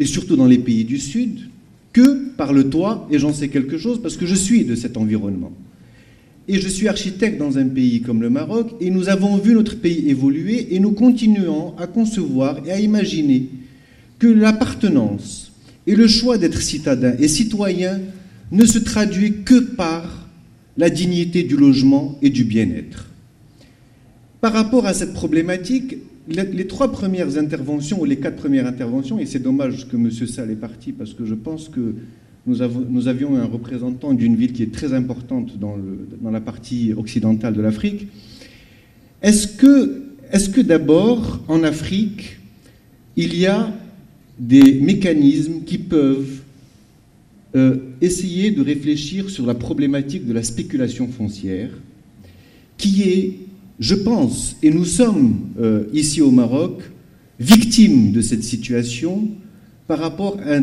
et surtout dans les pays du Sud, que par le toit, et j'en sais quelque chose parce que je suis de cet environnement. Et je suis architecte dans un pays comme le Maroc, et nous avons vu notre pays évoluer, et nous continuons à concevoir et à imaginer que l'appartenance et le choix d'être citadin et citoyen ne se traduit que par la dignité du logement et du bien-être. Par rapport à cette problématique, les trois premières interventions, ou les quatre premières interventions, et c'est dommage que M. Sall est parti, parce que je pense que nous avions un représentant d'une ville qui est très importante dans la partie occidentale de l'Afrique. Est-ce que d'abord, en Afrique, il y a des mécanismes qui peuvent essayer de réfléchir sur la problématique de la spéculation foncière, qui est, je pense, et nous sommes ici au Maroc, victimes de cette situation par rapport à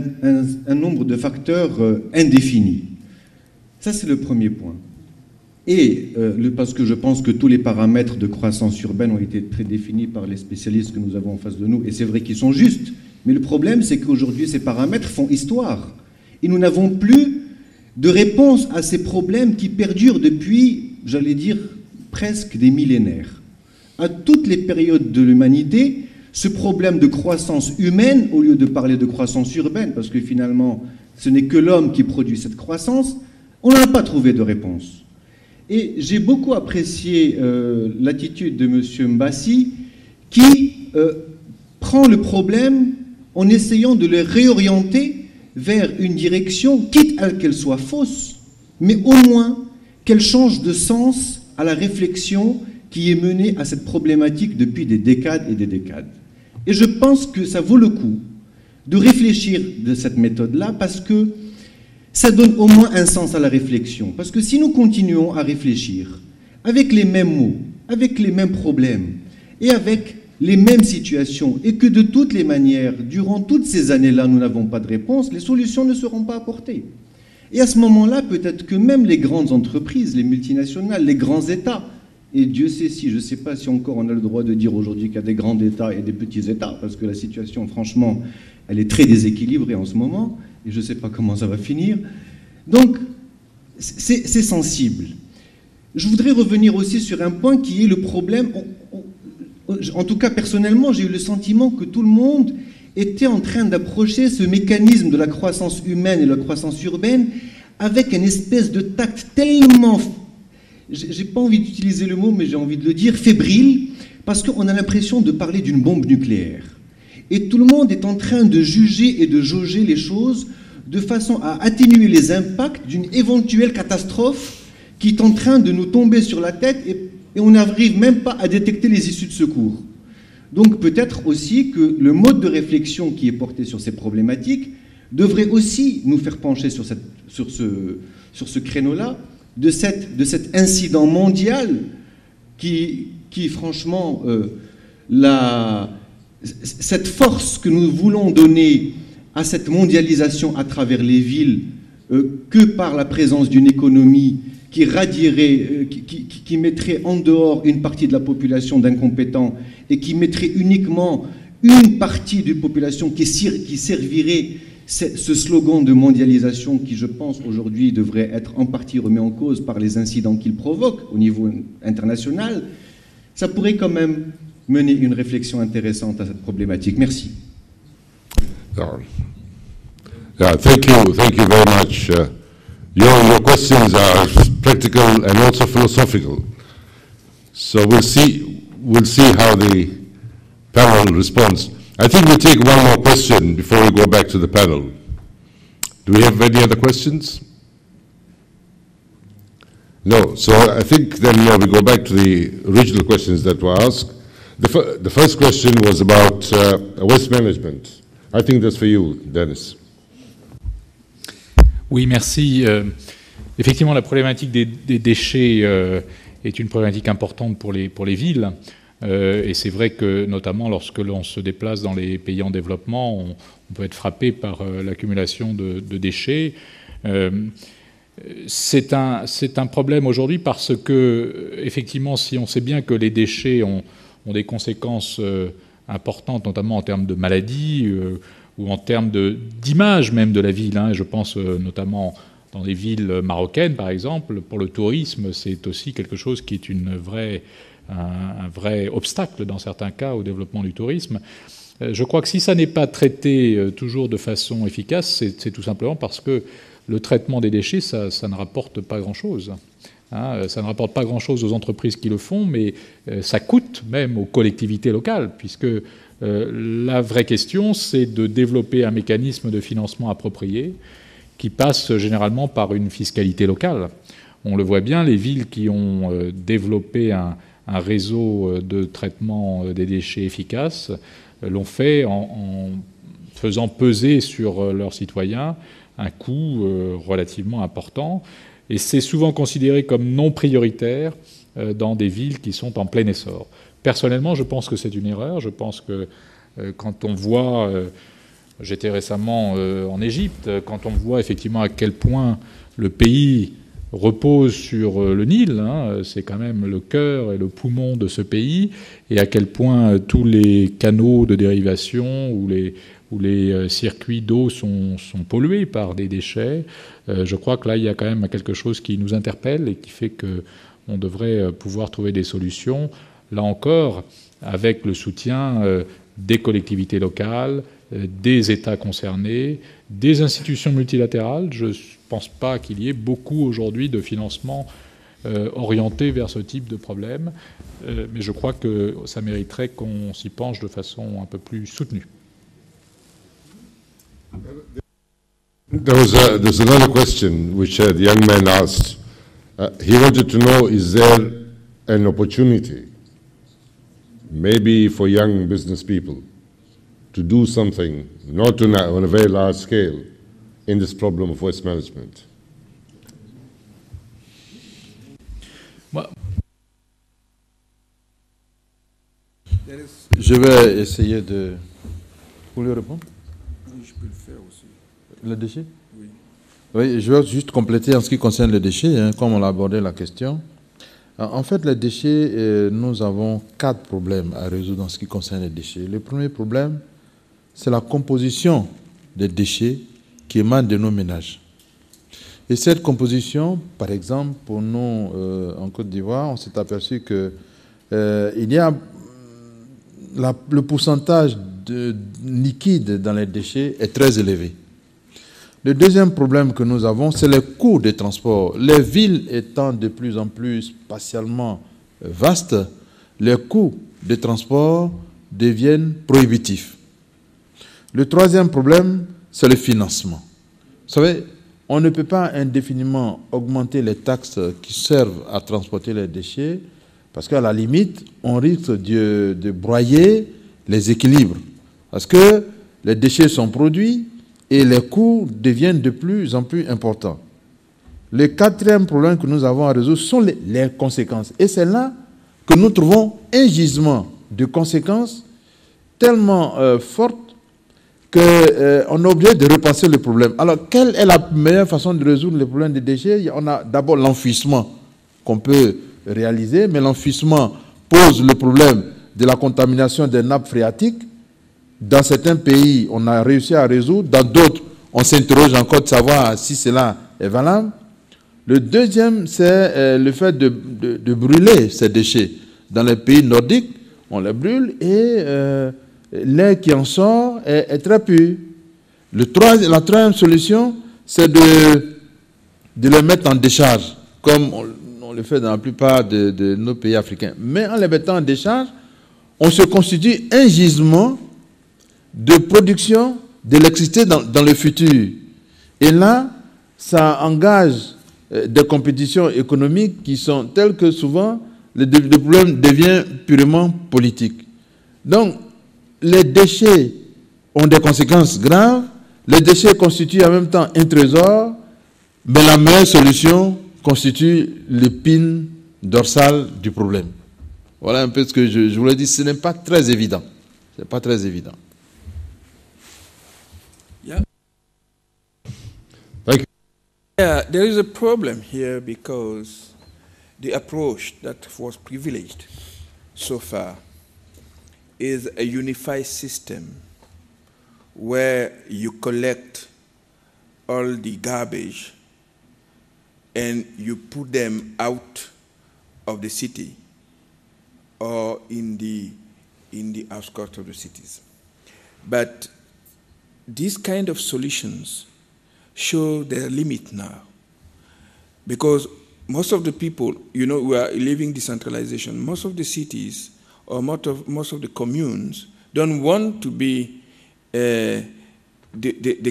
un nombre de facteurs indéfinis. Ça, c'est le premier point. Et parce que je pense que tous les paramètres de croissance urbaine ont été très définis par les spécialistes que nous avons en face de nous, et c'est vrai qu'ils sont justes, mais le problème, c'est qu'aujourd'hui, ces paramètres font histoire. Et nous n'avons plus de réponse à ces problèmes qui perdurent depuis, j'allais dire, presque des millénaires. À toutes les périodes de l'humanité, ce problème de croissance humaine, au lieu de parler de croissance urbaine, parce que finalement, ce n'est que l'homme qui produit cette croissance, on n'en a pas trouvé de réponse. Et j'ai beaucoup apprécié l'attitude de M. Mbassi, qui prend le problème en essayant de le réorienter vers une direction, quitte à qu'elle soit fausse, mais au moins qu'elle change de sens à la réflexion qui est menée à cette problématique depuis des décades et des décades. Et je pense que ça vaut le coup de réfléchir de cette méthode-là, parce que ça donne au moins un sens à la réflexion. Parce que si nous continuons à réfléchir avec les mêmes mots, avec les mêmes problèmes, et avec les mêmes situations, et que de toutes les manières, durant toutes ces années-là, nous n'avons pas de réponse, les solutions ne seront pas apportées. Et à ce moment-là, peut-être que même les grandes entreprises, les multinationales, les grands États, et Dieu sait si, je ne sais pas si encore on a le droit de dire aujourd'hui qu'il y a des grands États et des petits États, parce que la situation, franchement, elle est très déséquilibrée en ce moment, et je ne sais pas comment ça va finir. Donc, c'est sensible. Je voudrais revenir aussi sur un point qui est le problème. En tout cas, personnellement, j'ai eu le sentiment que tout le monde était en train d'approcher ce mécanisme de la croissance humaine et de la croissance urbaine avec une espèce de tact tellement, j'ai pas envie d'utiliser le mot, mais j'ai envie de le dire, fébrile, parce qu'on a l'impression de parler d'une bombe nucléaire. Et tout le monde est en train de juger et de jauger les choses de façon à atténuer les impacts d'une éventuelle catastrophe qui est en train de nous tomber sur la tête, et on n'arrive même pas à détecter les issues de secours. Donc peut-être aussi que le mode de réflexion qui est porté sur ces problématiques devrait aussi nous faire pencher sur ce créneau-là, de cet incident mondial qui franchement, cette force que nous voulons donner à cette mondialisation à travers les villes, que par la présence d'une économie qui radierait, qui mettrait en dehors une partie de la population d'incompétents et qui mettrait uniquement une partie de la population qui servirait ce slogan de mondialisation qui, je pense, aujourd'hui devrait être en partie remis en cause par les incidents qu'il provoque au niveau international, ça pourrait quand même mener une réflexion intéressante à cette problématique. Merci. Yeah, thank you very much. Your questions are practical and also philosophical. So we'll see how the panel responds. I think we'll take one more question before we go back to the panel. Do we have any other questions? No. So I think then we go back to the original questions that were asked. The first question was about waste management. I think that's for you, Dennis. Oui, merci. Effectivement, la problématique des déchets est une problématique importante pour les villes. Et c'est vrai que, notamment, lorsque l'on se déplace dans les pays en développement, on peut être frappé par l'accumulation de déchets. C'est un problème aujourd'hui parce que, effectivement, si on sait bien que les déchets ont des conséquences importantes, notamment en termes de maladies, ou en termes d'image même de la ville. Je pense notamment dans les villes marocaines, par exemple, pour le tourisme, c'est aussi quelque chose qui est un vrai obstacle, dans certains cas, au développement du tourisme. Je crois que si ça n'est pas traité toujours de façon efficace, c'est tout simplement parce que le traitement des déchets, ça ne rapporte pas grand-chose. Ça ne rapporte pas grand-chose aux entreprises qui le font, mais ça coûte même aux collectivités locales, puisque la vraie question, c'est de développer un mécanisme de financement approprié qui passe généralement par une fiscalité locale. On le voit bien, les villes qui ont développé un réseau de traitement des déchets efficaces l'ont fait en faisant peser sur leurs citoyens un coût relativement important. Et c'est souvent considéré comme non prioritaire dans des villes qui sont en plein essor. Personnellement, je pense que c'est une erreur. Je pense que quand on voit... J'étais récemment en Égypte. Quand on voit effectivement à quel point le pays repose sur le Nil, c'est quand même le cœur et le poumon de ce pays, et à quel point tous les canaux de dérivation ou les circuits d'eau sont pollués par des déchets, je crois que là, il y a quand même quelque chose qui nous interpelle et qui fait qu'on devrait pouvoir trouver des solutions, là encore, avec le soutien des collectivités locales, des États concernés, des institutions multilatérales. Je ne pense pas qu'il y ait beaucoup aujourd'hui de financement orienté vers ce type de problème, mais je crois que ça mériterait qu'on s'y penche de façon un peu plus soutenue. There's another question which the young man asked. He wanted to know, is there an opportunity, maybe for young business people, to do something, not on a very large scale, in this problem of waste management? Well, je vais essayer de... Vous voulez répondre? Oui, je peux le faire aussi. Le déchet? Oui. Oui, je vais juste compléter en ce qui concerne le déchet, comme on a abordé la question. En fait, les déchets, nous avons 4 problèmes à résoudre en ce qui concerne les déchets. Le premier problème, c'est la composition des déchets qui émanent de nos ménages. Et cette composition, par exemple, pour nous, en Côte d'Ivoire, on s'est aperçu que il y a le pourcentage de liquide dans les déchets est très élevé. Le deuxième problème que nous avons, c'est les coûts des transports. Les villes étant de plus en plus spatialement vastes, les coûts des transports deviennent prohibitifs. Le troisième problème, c'est le financement. Vous savez, on ne peut pas indéfiniment augmenter les taxes qui servent à transporter les déchets, parce qu'à la limite, on risque de broyer les équilibres. Parce que les déchets sont produits, et les coûts deviennent de plus en plus importants. Le quatrième problème que nous avons à résoudre sont les conséquences. Et c'est là que nous trouvons un gisement de conséquences tellement fortes qu'on est obligé de repenser le problème. Alors, quelle est la meilleure façon de résoudre le problème des déchets? On a d'abord l'enfouissement qu'on peut réaliser, mais l'enfouissement pose le problème de la contamination des nappes phréatiques. Dans certains pays, on a réussi à résoudre. Dans d'autres, on s'interroge encore de savoir si cela est valable. Le deuxième, c'est le fait de brûler ces déchets. Dans les pays nordiques, on les brûle et l'air qui en sort est très pur. La troisième solution, c'est de les mettre en décharge, comme on le fait dans la plupart de nos pays africains. Mais en les mettant en décharge, on se constitue un gisement de production d'électricité dans le futur. Et là, ça engage des compétitions économiques qui sont telles que souvent, le problème devient purement politique. Donc, les déchets ont des conséquences graves, les déchets constituent en même temps un trésor, mais la meilleure solution constitue l'épine dorsale du problème. Voilà un peu ce que je voulais dire. Ce n'est pas très évident. Ce n'est pas très évident. Yeah, there is a problem here because the approach that was privileged so far is a unified system where you collect all the garbage and you put them out of the city or in the outskirts of the cities. But these kind of solutions show their limit now, because most of the people, you know, we are living decentralization. Most of the cities or most of the communes don't want to be the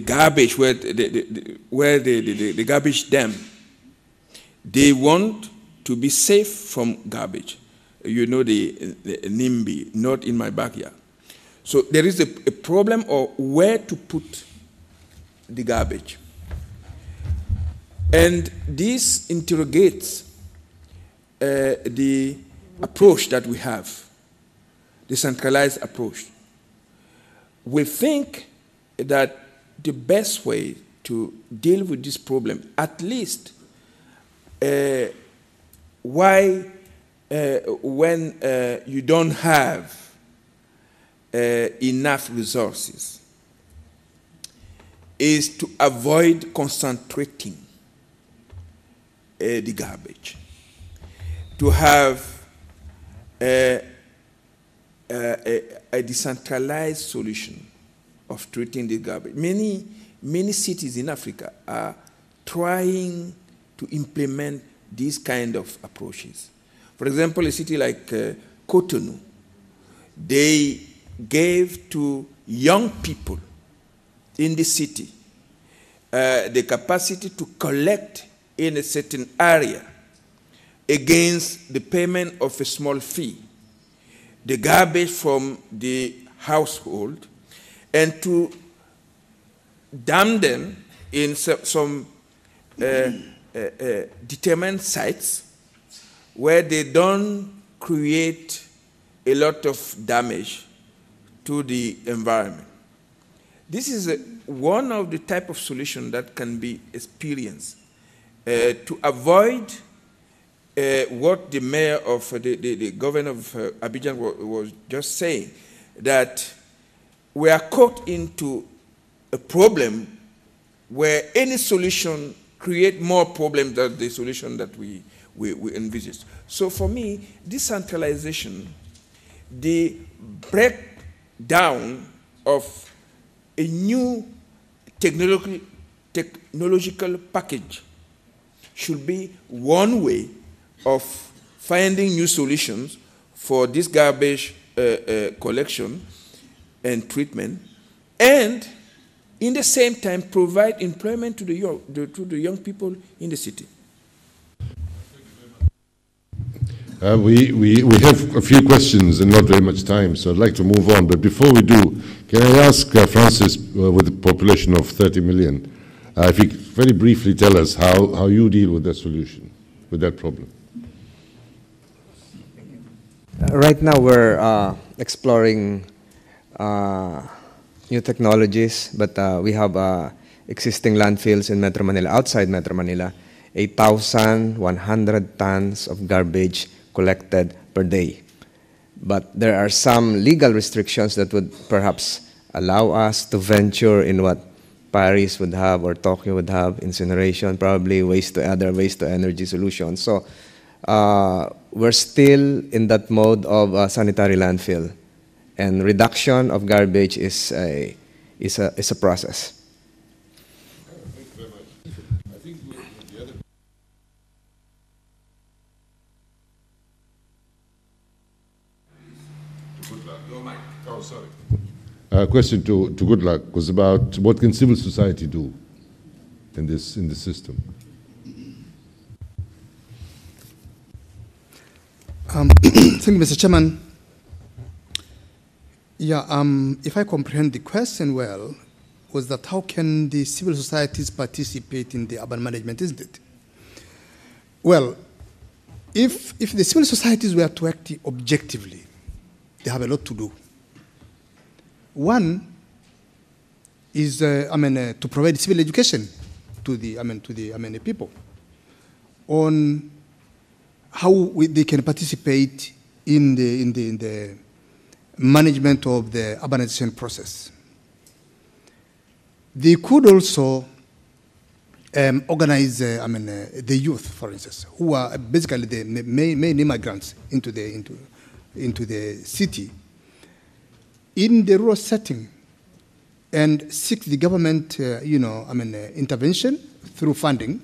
garbage where the garbage dump. They want to be safe from garbage. You know, the NIMBY, not in my backyard. So there is a problem of where to put the garbage. And this interrogates the approach that we have, the centralized approach. We think that the best way to deal with this problem, at least when you don't have enough resources, is to avoid concentrating the garbage, to have a decentralized solution of treating the garbage. Many cities in Africa are trying to implement these kind of approaches. For example, a city like Cotonou, they gave to young people in the city the capacity to collect in a certain area against the payment of a small fee, the garbage from the household, and to dump them in some determined sites where they don't create a lot of damage to the environment. This is one of the type of solution that can be experienced to avoid what the mayor of the governor of Abidjan was just saying, that we are caught into a problem where any solution creates more problems than the solution that we envisage. So for me, decentralization, the break down of a new technological package should be one way of finding new solutions for this garbage collection and treatment, and in the same time provide employment to the young people in the city. We have a few questions and not very much time, so I'd like to move on. But before we do, can I ask Francis, with a population of 30 million, if you could very briefly tell us how you deal with that solution, with that problem? Right now we're exploring new technologies, but we have existing landfills in Metro Manila, outside Metro Manila, 8,100 tons of garbage collected per day. But there are some legal restrictions that would perhaps allow us to venture in what Paris would have or Tokyo would have, incineration, probably waste to energy solutions. So we're still in that mode of sanitary landfill, and reduction of garbage is a process. Question to Good Luck was about what can civil society do in this system. Thank you, Mr. Chairman. Yeah, if I comprehend the question well, was that how can the civil societies participate in the urban management, isn't it? Well, if the civil societies were to act objectively, they have a lot to do. One is, to provide civil education to the people on how they can participate in the management of the urbanization process. They could also organize, the youth, for instance, who are basically the main immigrants into the city, in the rural setting, and seek the government, intervention through funding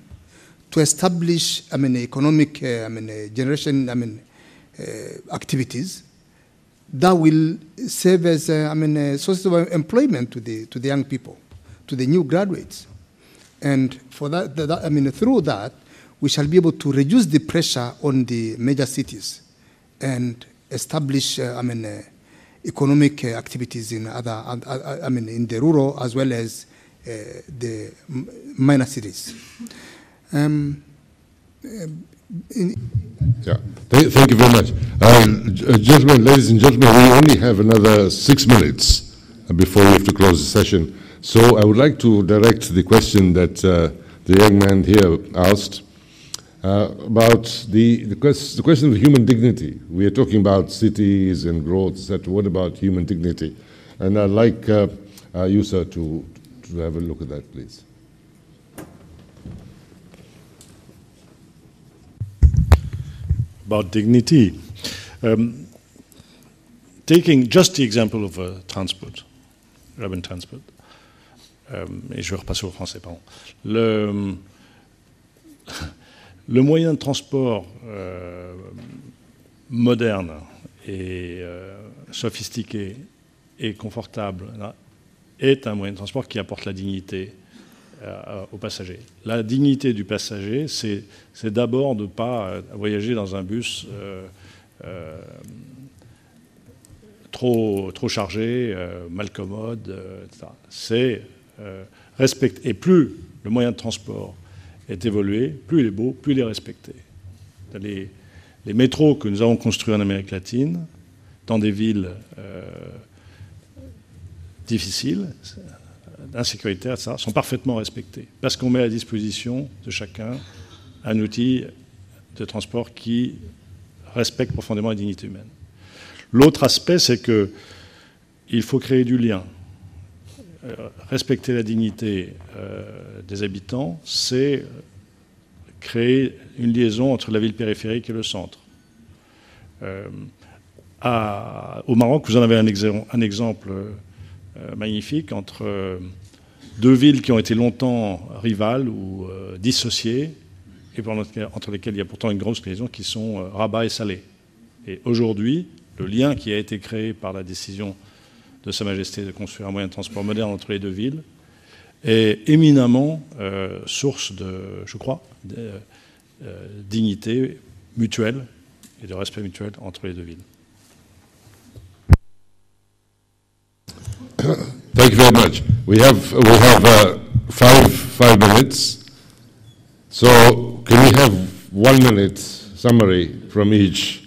to establish, economic, generation, activities that will serve as, sources of employment to the young people, to the new graduates, and for that, through that, we shall be able to reduce the pressure on the major cities, and establish, economic activities in other, in the rural as well as the minor cities. Yeah, thank you very much. Gentlemen, ladies and gentlemen, we only have another 6 minutes before we have to close the session. So I would like to direct the question that the young man here asked about the question of human dignity. We are talking about cities and growth, etc. What about human dignity? And I'd like you, sir, to have a look at that, please. About dignity. Taking just the example of transport, urban transport. Et je vais repasser au français, pardon. Le moyen de transport moderne et sophistiqué et confortable est un moyen de transport qui apporte la dignité aux passagers. La dignité du passager, c'est d'abord de ne pas voyager dans un bus trop chargé, mal commode, etc. C'est respecter. Et plus le moyen de transport est évolué, plus il est beau, plus il est respecté. Les métros que nous avons construits en Amérique latine, dans des villes difficiles, insécuritaires, etc., sont parfaitement respectés, parce qu'on met à disposition de chacun un outil de transport qui respecte profondément la dignité humaine. L'autre aspect, c'est qu'il faut créer du lien. Respecter la dignité des habitants, c'est créer une liaison entre la ville périphérique et le centre. Au Maroc, vous en avez un exemple magnifique entre deux villes qui ont été longtemps rivales ou dissociées, et entre lesquelles il y a pourtant une grosse liaison, qui sont Rabat et Salé. Et aujourd'hui, le lien qui a été créé par la décision de Sa Majesté de construire un moyen de transport moderne entre les deux villes est éminemment source de, je crois, de dignité mutuelle et de respect mutuel entre les deux villes. Thank you very much. We have 5 minutes. So can we have 1 minute summary from each?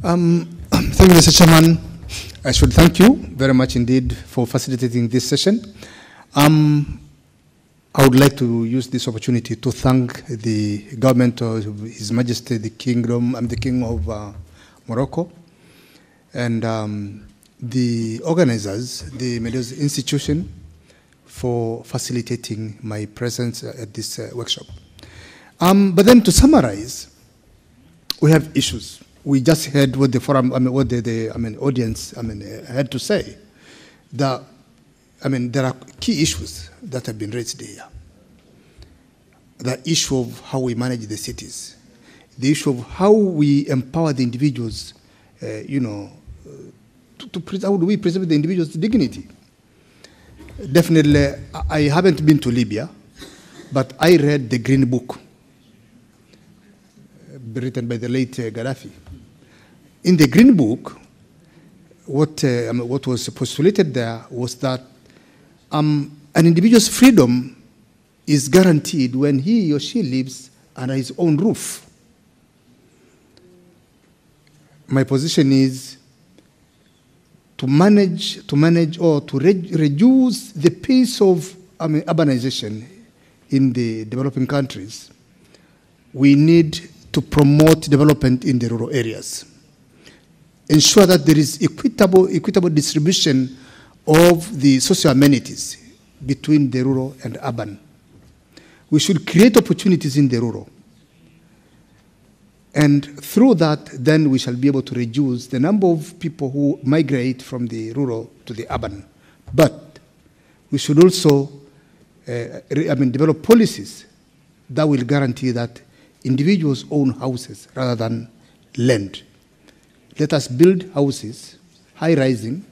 Thank you, Mr. Chairman. I should thank you very much indeed for facilitating this session. I would like to use this opportunity to thank the government of His Majesty the King of Morocco, and the organizers, the MEDays institution, for facilitating my presence at this workshop. But then, to summarize, we have issues. We just heard what the forum, what the audience, had to say. That, there are key issues that have been raised here. The issue of how we manage the cities, the issue of how we empower the individuals, how do we preserve the individual's dignity? Definitely, I haven't been to Libya, but I read the Green Book, written by the late Gaddafi. In the Green Book, what was postulated there was that an individual's freedom is guaranteed when he or she lives under his own roof. My position is to manage or to reduce the pace of urbanization in the developing countries. We need to promote development in the rural areas. ensure that there is equitable distribution of the social amenities between the rural and urban. We should create opportunities in the rural. And through that, then we shall be able to reduce the number of people who migrate from the rural to the urban. But we should also develop policies that will guarantee that individuals own houses rather than land. Let us build houses, high-rising,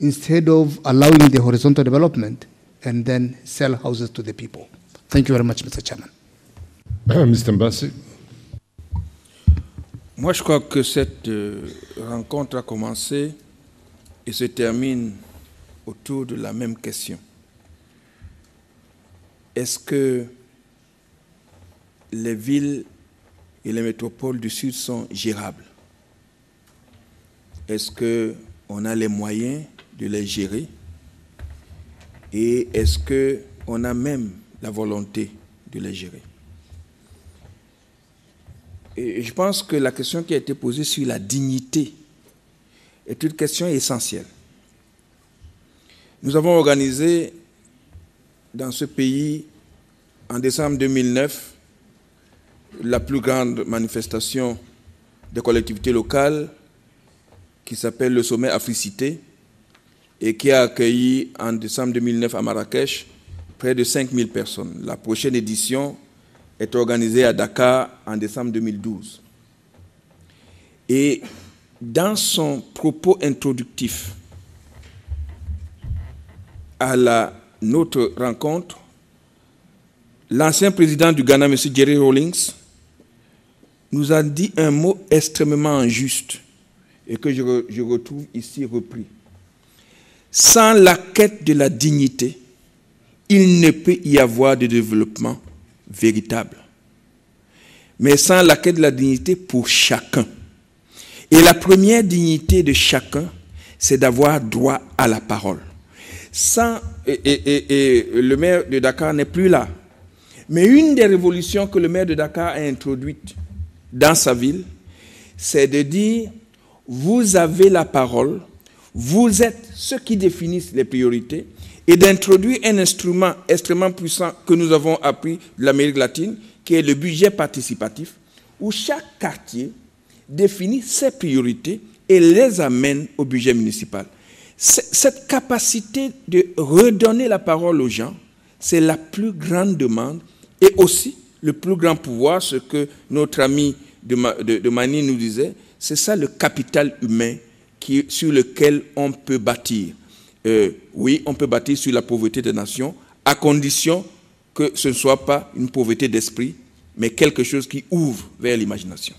instead of allowing the horizontal development and then sell houses to the people. Thank you very much, Mr. Chairman. Mr. Mbassi. Moi, je crois que cette rencontre a commencé et se termine autour de la même question. Est-ce que les villes et les métropoles du Sud sont gérables? Est-ce qu'on a les moyens de les gérer? Et est-ce qu'on a même la volonté de les gérer? Et je pense que la question qui a été posée sur la dignité est une question essentielle. Nous avons organisé dans ce pays, en décembre 2009, la plus grande manifestation des collectivités locales qui s'appelle le Sommet Africité et qui a accueilli en décembre 2009 à Marrakech près de 5000 personnes. La prochaine édition est organisée à Dakar en décembre 2012. Et dans son propos introductif à notre rencontre, l'ancien président du Ghana, M. Jerry Rawlings, nous a dit un mot extrêmement injuste et que je retrouve ici repris. Sans la quête de la dignité, il ne peut y avoir de développement véritable. Mais sans la quête de la dignité pour chacun. Et la première dignité de chacun, c'est d'avoir droit à la parole. Et le maire de Dakar n'est plus là. Mais une des révolutions que le maire de Dakar a introduite dans sa ville, c'est de dire, vous avez la parole, vous êtes ceux qui définissent les priorités, et d'introduire un instrument extrêmement puissant que nous avons appris de l'Amérique latine, qui est le budget participatif, où chaque quartier définit ses priorités et les amène au budget municipal. Cette capacité de redonner la parole aux gens, c'est la plus grande demande et aussi le plus grand pouvoir, ce que notre ami de Mani nous disait, c'est ça le capital humain sur lequel on peut bâtir. Oui, on peut bâtir sur la pauvreté des nations, à condition que ce ne soit pas une pauvreté d'esprit, mais quelque chose qui ouvre vers l'imagination.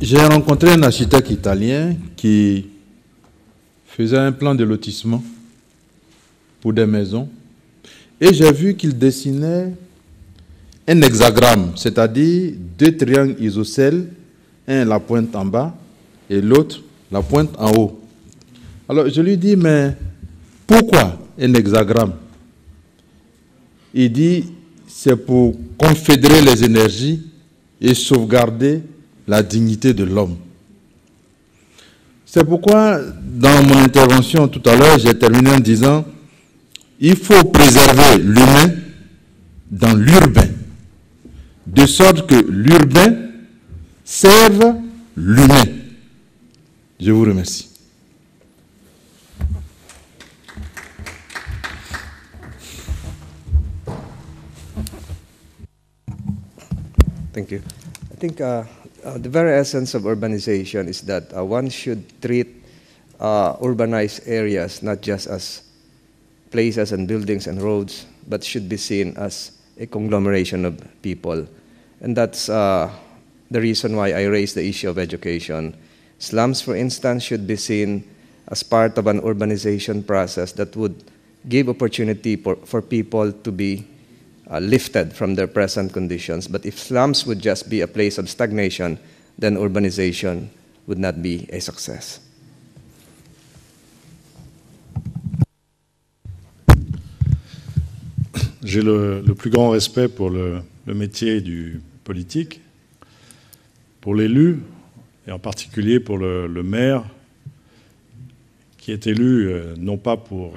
J'ai rencontré un architecte italien qui faisait un plan de lotissement pour des maisons et j'ai vu qu'il dessinait un hexagramme, c'est-à-dire deux triangles isocèles, un la pointe en bas et l'autre la pointe en haut. Alors je lui dis, mais pourquoi un hexagramme? Il dit, c'est pour confédérer les énergies et sauvegarder la dignité de l'homme. C'est pourquoi, dans mon intervention tout à l'heure, j'ai terminé en disant, il faut préserver l'humain dans l'urbain, de sorte que l'urbain serve l'humain. Je vous remercie. Thank you. I think the very essence of urbanization is that one should treat urbanized areas not just as places and buildings and roads, but should be seen as a conglomeration of people. And that's the reason why I raised the issue of education. Slums, for instance, should be seen as part of an urbanization process that would give opportunity for people to be lifted from their present conditions. But if slums would just be a place of stagnation, then urbanization would not be a success. J'ai le plus grand respect pour le métier du politique pour l'élu, et en particulier pour le maire, qui est élu non pas pour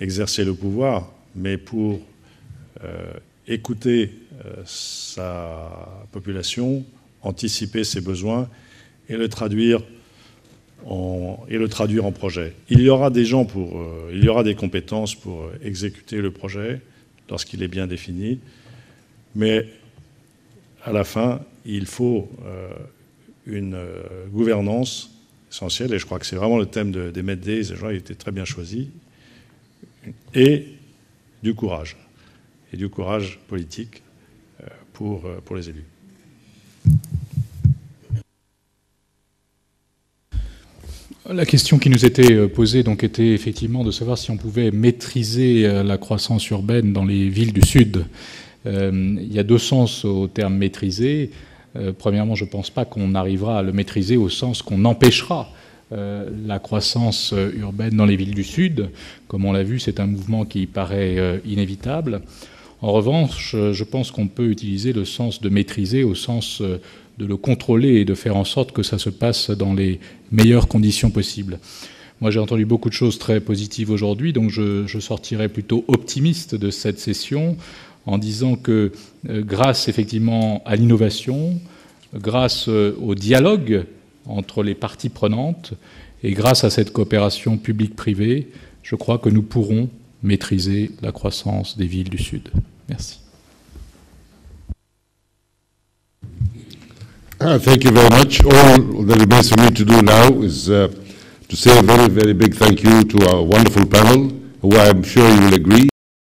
exercer le pouvoir, mais pour écouter sa population, anticiper ses besoins et le traduire en projet. Il y aura des gens pour, il y aura des compétences pour exécuter le projet lorsqu'il est bien défini, mais à la fin, il faut une gouvernance essentielle, et je crois que c'est vraiment le thème des MEDays, il était très bien choisi, et du courage. Et du courage politique pour les élus. La question qui nous était posée donc, était effectivement de savoir si on pouvait maîtriser la croissance urbaine dans les villes du Sud. Il y a deux sens au terme « maîtriser ». Premièrement, je ne pense pas qu'on arrivera à le maîtriser au sens qu'on empêchera la croissance urbaine dans les villes du Sud. Comme on l'a vu, c'est un mouvement qui paraît inévitable. En revanche, je pense qu'on peut utiliser le sens de maîtriser au sens de le contrôler et de faire en sorte que ça se passe dans les meilleures conditions possibles. Moi, j'ai entendu beaucoup de choses très positives aujourd'hui, donc je sortirai plutôt optimiste de cette session en disant que grâce effectivement à l'innovation, grâce au dialogue entre les parties prenantes, et grâce à cette coopération publique-privée, je crois que nous pourrons maîtriser la croissance des villes du Sud. Merci. Thank you very much. All that remains for me to do now is to say a very, very big thank you to our wonderful panel, who I'm sure you will agree